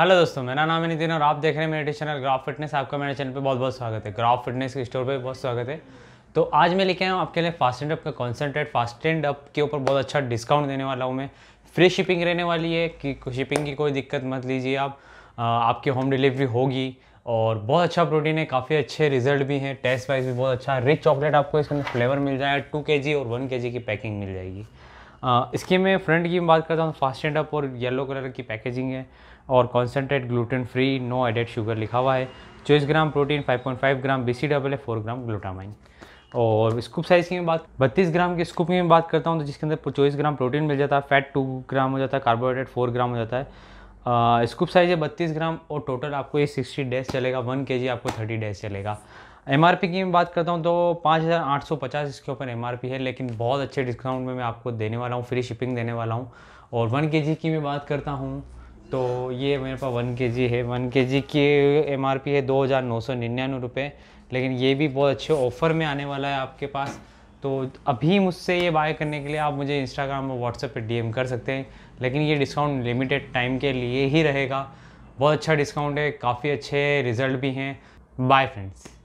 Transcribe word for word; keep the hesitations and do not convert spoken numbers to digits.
Hello दोस्तों, मेरा नाम है नितिन और आप देख रहे हैं मेरे चैनल ग्राफ फिटनेस। आपका मेरे चैनल पे बहुत बहुत स्वागत है। ग्राफ फिटनेस के स्टोर पे बहुत स्वागत है। तो आज मैं लेके आया हूँ आपके लिए फास्ट एंड अप का कॉन्सेंट्रेट। फास्ट एंड अप के ऊपर बहुत अच्छा डिस्काउंट देने वाला हूँ मैं। फ्री शिपिंग रहने वाली है कि शिपिंग की कोई दिक्कत मत लीजिए आप। आ, आपकी होम डिलीवरी होगी और बहुत अच्छा प्रोटीन है, काफ़ी अच्छे रिजल्ट भी हैं, टेस्ट वाइज भी बहुत अच्छा। रिच चॉकलेट आपको इसके अंदर फ्लेवर मिल जाएगा। टू के जी और वन के जी की पैकिंग मिल जाएगी। आ, इसकी मैं फ्रंट की बात करता हूँ, फास्ट एंड अप और येलो कलर की पैकेजिंग है और concentrate gluten free, no added sugar लिखा हुआ है। चौबीस ग्राम प्रोटीन, पाँच पॉइंट पाँच ग्राम बी सी डबल है, फोर ग्राम ग्लूटामाइन। और स्कूप साइज़ की मैं बात बत्तीस ग्राम की स्कूप की मैं बात करता हूँ तो जिसके अंदर चौबीस ग्राम प्रोटीन मिल जाता है, फैट टू ग्राम हो जाता है, कार्बोहाइड्रेट फोर ग्राम हो जाता है। स्कूप साइज़ है बत्तीस ग्राम और टोटल आपको ये सिक्सटी डेज चलेगा। वन के जी आपको थर्टी डेज चलेगा। एम आर पी की मैं बात करता हूँ तो पाँच हज़ार आठ सौ पचास इसके ऊपर एम आर पी है, लेकिन बहुत अच्छे डिस्काउंट में मैं आपको देने वाला हूँ, फ्री शिपिंग देने वाला हूँ। और वन के जी की मैं बात करता हूँ तो ये मेरे पास वन के जी है। वन के जी की एम आर पी है दो हज़ार नौ सौ निन्यानवे रुपये, लेकिन ये भी बहुत अच्छे ऑफ़र में आने वाला है आपके पास। तो अभी मुझसे ये बाय करने के लिए आप मुझे इंस्टाग्राम और व्हाट्सएप पे डीएम कर सकते हैं, लेकिन ये डिस्काउंट लिमिटेड टाइम के लिए ही रहेगा। बहुत अच्छा डिस्काउंट है, काफ़ी अच्छे रिज़ल्ट भी हैं। Bye friends.